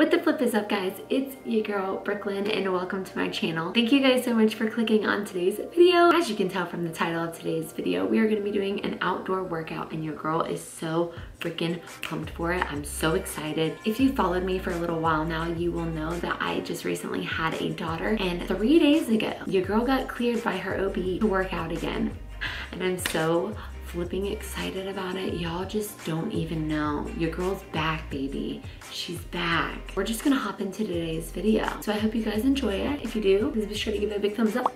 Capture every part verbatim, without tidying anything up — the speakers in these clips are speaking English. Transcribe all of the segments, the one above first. What the flip is up, guys? It's your girl Brooklyn and welcome to my channel. Thank you guys so much for clicking on today's video. As you can tell from the title of today's video, we are going to be doing an outdoor workout and your girl is so freaking pumped for it. I'm so excited. If you followed me for a little while now, you will know that I just recently had a daughter and three days ago, your girl got cleared by her O B to work out again. And I'm so flipping excited about it. Y'all just don't even know. Your girl's back, baby. She's back. We're just gonna hop into today's video. So I hope you guys enjoy it. If you do, please be sure to give it a big thumbs up.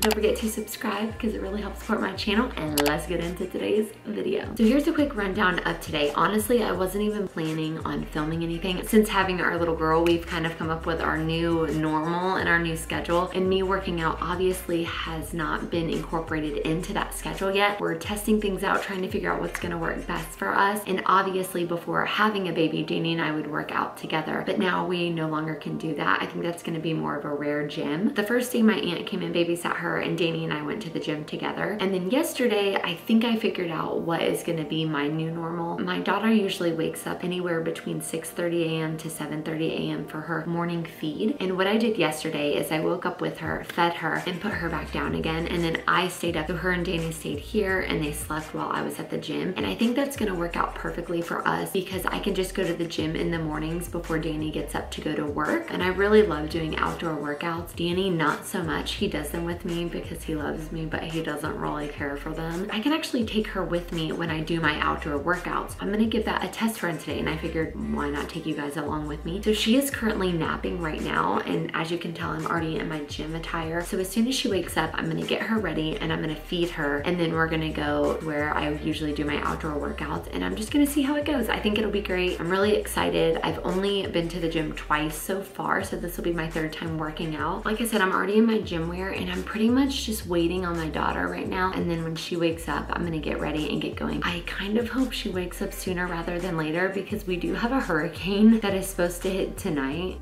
Don't forget to subscribe because it really helps support my channel, and let's get into today's video. So here's a quick rundown of today. Honestly, I wasn't even planning on filming anything. Since having our little girl, we've kind of come up with our new normal and our new schedule, and me working out obviously has not been incorporated into that schedule yet. We're testing things out, trying to figure out what's gonna work best for us, and obviously before having a baby, Janie and I would work out together, but now we no longer can do that. I think that's gonna be more of a rare gym. The first day my aunt came and babysat her, Her and Danny and I went to the gym together. And then yesterday, I think I figured out what is gonna be my new normal. My daughter usually wakes up anywhere between six thirty a m to seven thirty a m for her morning feed. And what I did yesterday is I woke up with her, fed her, and put her back down again. And then I stayed up. So her and Danny stayed here and they slept while I was at the gym. And I think that's gonna work out perfectly for us because I can just go to the gym in the mornings before Danny gets up to go to work. And I really love doing outdoor workouts. Danny, not so much. He does them with me because he loves me, but he doesn't really care for them. I can actually take her with me when I do my outdoor workouts. I'm gonna give that a test run today, and I figured why not take you guys along with me. So she is currently napping right now, and as you can tell, I'm already in my gym attire. So as soon as she wakes up, I'm gonna get her ready and I'm gonna feed her, and then we're gonna go where I usually do my outdoor workouts, and I'm just gonna see how it goes. I think it'll be great. I'm really excited. I've only been to the gym twice so far, so this will be my third time working out. Like I said, I'm already in my gym wear and I'm pretty Pretty much just waiting on my daughter right now, and then when she wakes up, I'm gonna get ready and get going. I kind of hope she wakes up sooner rather than later because we do have a hurricane that is supposed to hit tonight.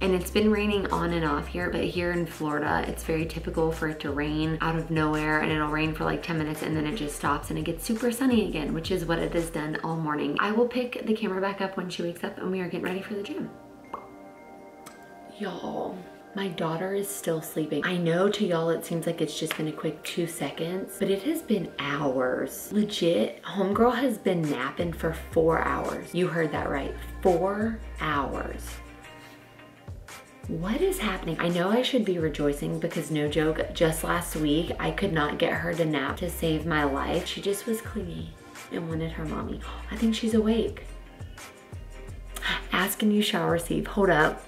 And it's been raining on and off here, but here in Florida, it's very typical for it to rain out of nowhere, and it'll rain for like ten minutes and then it just stops and it gets super sunny again, which is what it has done all morning. I will pick the camera back up when she wakes up and we are getting ready for the gym. Y'all, my daughter is still sleeping. I know to y'all it seems like it's just been a quick two seconds, but it has been hours. Legit, homegirl has been napping for four hours. You heard that right, four hours. What is happening? I know I should be rejoicing because no joke, just last week, I could not get her to nap to save my life. She just was clingy and wanted her mommy. I think she's awake. Ask and you shall receive, hold up.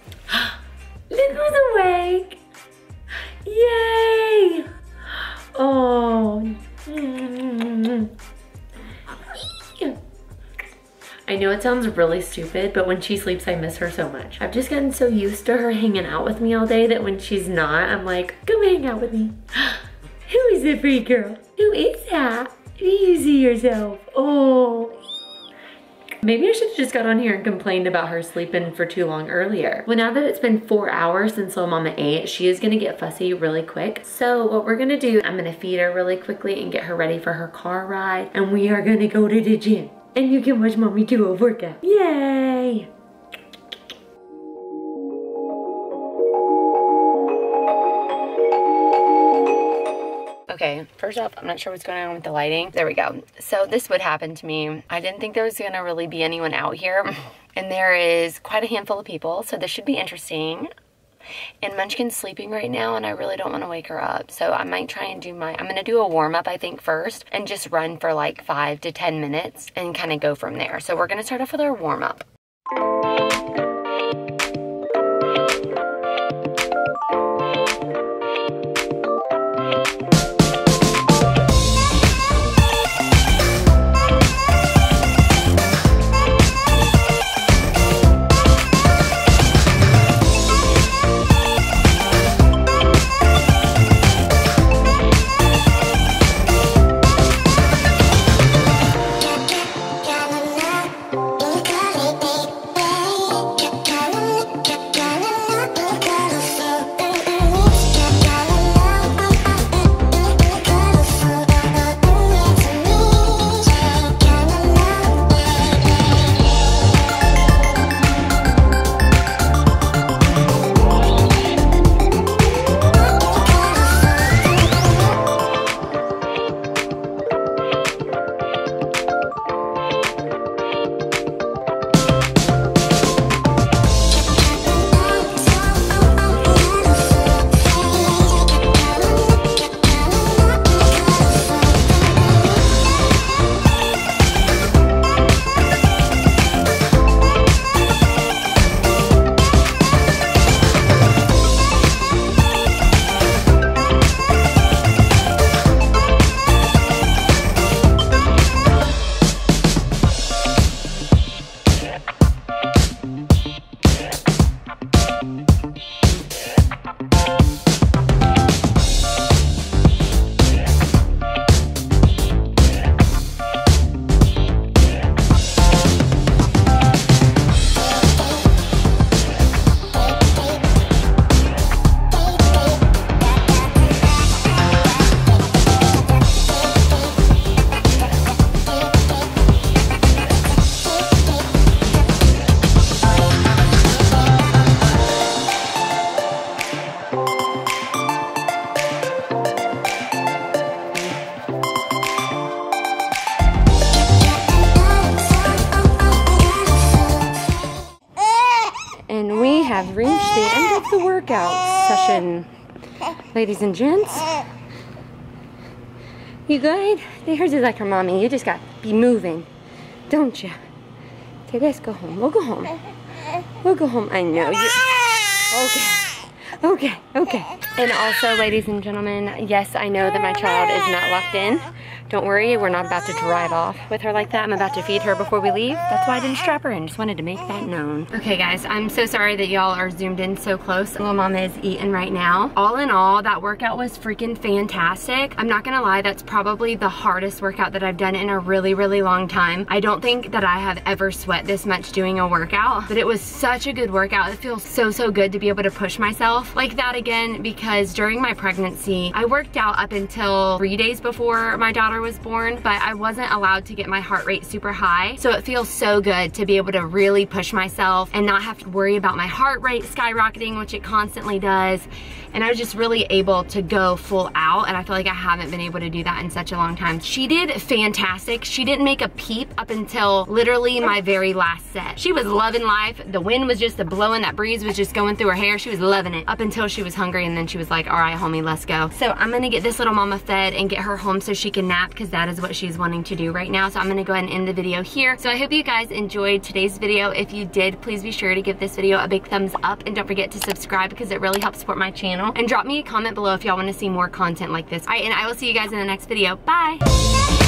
Look who's awake! Yay! Oh. I know it sounds really stupid, but when she sleeps, I miss her so much. I've just gotten so used to her hanging out with me all day that when she's not, I'm like, come hang out with me. Who is the pretty girl? Who is that? Do you see yourself? Oh. Maybe I should have just got on here and complained about her sleeping for too long earlier. Well, now that it's been four hours since little mama ate, she is gonna get fussy really quick. So what we're gonna do, I'm gonna feed her really quickly and get her ready for her car ride. And we are gonna go to the gym. And you can watch mommy do a workout. Yay! Okay, first off, I'm not sure what's going on with the lighting. There we go. So this would happen to me. I didn't think there was gonna really be anyone out here, and there is quite a handful of people, so this should be interesting. And Munchkin's sleeping right now, and I really don't want to wake her up, so I might try and do my, I'm going to do a warm-up, I think, first, and just run for like five to ten minutes and kind of go from there. So we're going to start off with our warm-up. Hey, And we have reached the end of the workout session. Ladies and gents, you good? They heard you like her mommy. You just got to be moving, don't you? Okay, let's go home. We'll go home. We'll go home. I know you. Okay. Okay, okay. And also, ladies and gentlemen, yes, I know that my child is not locked in. Don't worry, we're not about to drive off with her like that. I'm about to feed her before we leave. That's why I didn't strap her in. Just wanted to make that known. Okay, guys, I'm so sorry that y'all are zoomed in so close. Little mama is eating right now. All in all, that workout was freaking fantastic. I'm not gonna lie, that's probably the hardest workout that I've done in a really, really long time. I don't think that I have ever sweat this much doing a workout, but it was such a good workout. It feels so, so good to be able to push myself like that again, because during my pregnancy, I worked out up until three days before my daughter was born, but I wasn't allowed to get my heart rate super high. So it feels so good to be able to really push myself and not have to worry about my heart rate skyrocketing, which it constantly does. And I was just really able to go full out, and I feel like I haven't been able to do that in such a long time. She did fantastic. She didn't make a peep up until literally my very last set. She was loving life. The wind was just blowing, that breeze was just going through her hair. She was loving it up until she was hungry, and then she was like, all right, homie, let's go. So I'm gonna get this little mama fed and get her home so she can nap, because that is what she's wanting to do right now. So I'm gonna go ahead and end the video here. So I hope you guys enjoyed today's video. If you did, please be sure to give this video a big thumbs up, and don't forget to subscribe, because it really helps support my channel. And drop me a comment below if y'all wanna see more content like this. All right, and I will see you guys in the next video. Bye.